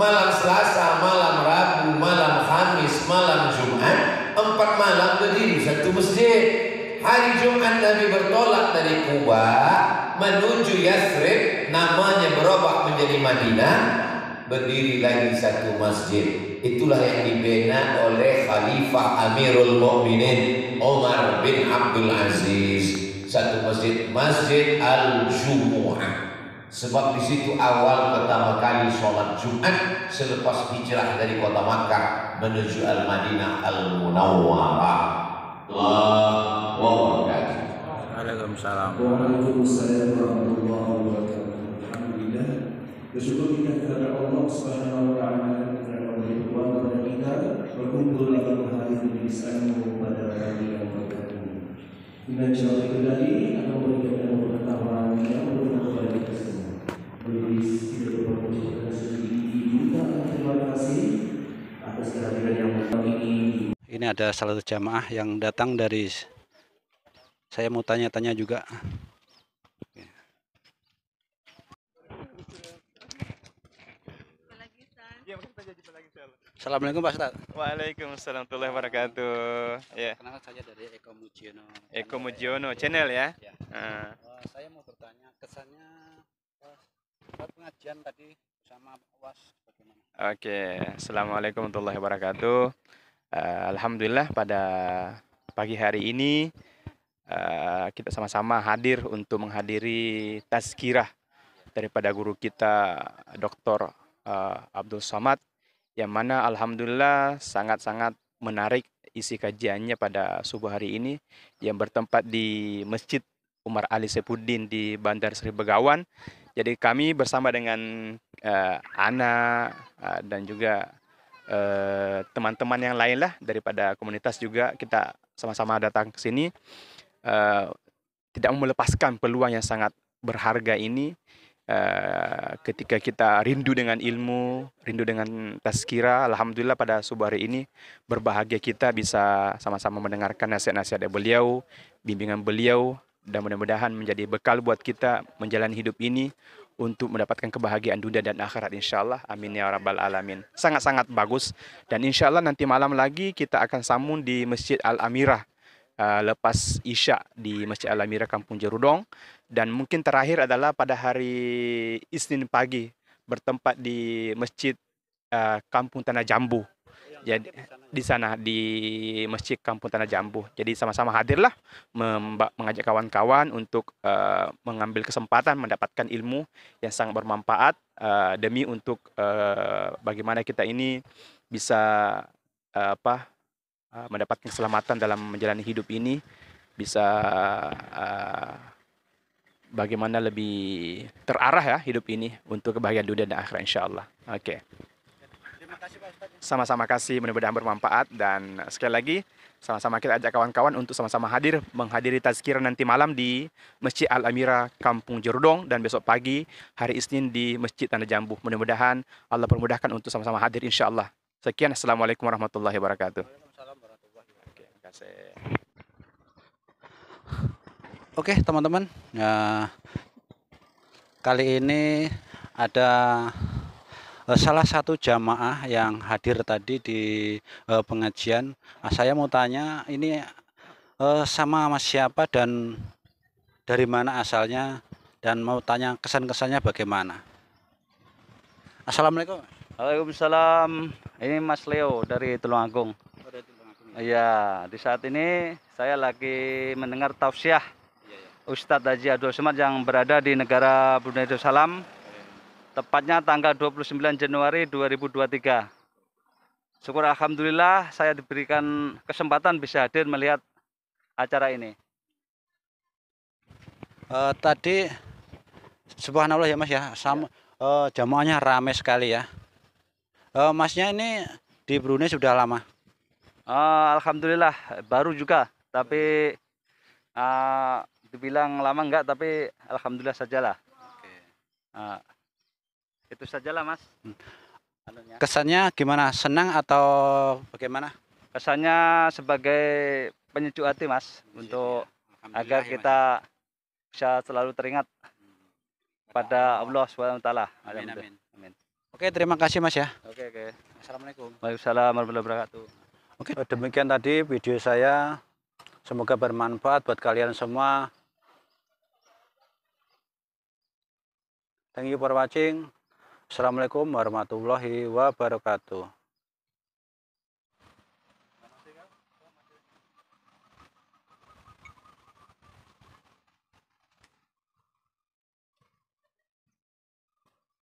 Malam Selasa, malam Rabu, malam Kamis, malam Jumat, 4 malam berdiri satu masjid. Hari Jumat Nabi bertolak dari Kuba menuju Yathrib, namanya berubah menjadi Madinah, berdiri lagi satu masjid. Itulah yang dibina oleh Khalifah Amirul Mukminin Umar bin Abdul Aziz. Satu masjid, Masjid Al-Jumu'ah. Sebab di situ awal pertama kali sholat Jumat selepas hijrah dari kota Makkah menuju Al-Madinah Al-Munawwarah. Allahu Akbar. Waalaikumsalam. Waalaikumsalam warahmatullahi wabarakatuh. Alhamdulillah. Bersyukur kita kepada Allah Subhanahu wa taala yang memberi kepada kita berkumpul lagi hari ini bersama pada hari yang berkah ini. Inna sya'allahu ladi akan memberikan pengetahuan yang bermanfaat bagi kita. Ini ada salah satu jamaah yang datang dari, saya mau tanya-tanya juga. Assalamualaikum Pak Ustaz. Waalaikumsalam warahmatullahi wabarakatuh. Ya. Kenal saja dari Eko Mujiono. Eko Mujiono channel ya. Ya. Saya mau bertanya kesannya pengajian tadi sama UAS bagaimana? Oke, assalamualaikum warahmatullahi wabarakatuh. Alhamdulillah pada pagi hari ini kita sama-sama hadir untuk menghadiri tazkirah daripada guru kita Dr. Abdul Somad, yang mana alhamdulillah sangat-sangat menarik isi kajiannya pada subuh hari ini yang bertempat di Masjid Umar Ali Saifuddin di Bandar Seri Begawan. Jadi kami bersama dengan Ana dan juga teman-teman yang lain lah daripada komunitas juga kita sama-sama datang ke sini. Tidak melepaskan peluang yang sangat berharga ini ketika kita rindu dengan ilmu, rindu dengan tazkirah. Alhamdulillah pada subuh hari ini berbahagia kita bisa sama-sama mendengarkan nasihat-nasihat dari beliau, bimbingan beliau. Dan mudah-mudahan menjadi bekal buat kita menjalani hidup ini untuk mendapatkan kebahagiaan dunia dan akhirat insyaallah. Amin ya rabbal alamin. Sangat-sangat bagus. Dan insyaallah nanti malam lagi kita akan sambung di Masjid Al-Ameerah lepas Isya di Masjid Al-Ameerah Kampung Jerudong. Dan mungkin terakhir adalah pada hari Isnin pagi bertempat di Masjid Kampung Tanah Jambu. Jadi di sana di Masjid Kampung Tanah Jambu. Jadi sama-sama hadirlah mengajak kawan-kawan untuk mengambil kesempatan mendapatkan ilmu yang sangat bermanfaat demi untuk bagaimana kita ini bisa mendapatkan keselamatan dalam menjalani hidup ini, bisa bagaimana lebih terarah ya hidup ini untuk kebahagiaan dunia dan akhirat insyaallah. Oke. Sama-sama kasih, mudah-mudahan bermanfaat. Dan sekali lagi sama-sama kita ajak kawan-kawan untuk sama-sama hadir menghadiri tazkirah nanti malam di Masjid Al-Ameerah Kampung Jerudong. Dan besok pagi hari Isnin di Masjid Tanah Jambu. Mudah-mudahan Allah permudahkan untuk sama-sama hadir insyaallah. Sekian, assalamualaikum warahmatullahi wabarakatuh. Oke, terima kasih. Oke teman-teman, kali ini ada salah satu jamaah yang hadir tadi di pengajian. Saya mau tanya ini sama mas siapa dan dari mana asalnya, dan mau tanya kesan-kesannya bagaimana. Assalamualaikum. Waalaikumsalam. Ini Mas Leo dari Tulungagung. Oh, dari Tulungagung. Iya, di saat ini saya lagi mendengar tausiah Ustadz Haji Abdul Somad yang berada di negara Brunei Darussalam. Tepatnya tanggal 29 Januari 2023. Syukur alhamdulillah saya diberikan kesempatan bisa hadir melihat acara ini. Tadi subhanallah ya Mas ya, jamaahnya ramai sekali ya. Masnya ini di Brunei sudah lama? Alhamdulillah baru juga, tapi dibilang lama enggak, tapi alhamdulillah sajalah. Oke. Itu sajalah Mas. Kesannya gimana? Senang atau bagaimana? Kesannya sebagai penyejuk hati Mas, untuk agar kita bisa selalu teringat pada Allah Subhanahu wa taala. Amin. Oke, terima kasih Mas ya. Oke. Assalamualaikum. Waalaikumsalam warahmatullahi wabarakatuh. Oke, demikian tadi video saya. Semoga bermanfaat buat kalian semua. Thank you for watching. Assalamualaikum warahmatullahi wabarakatuh.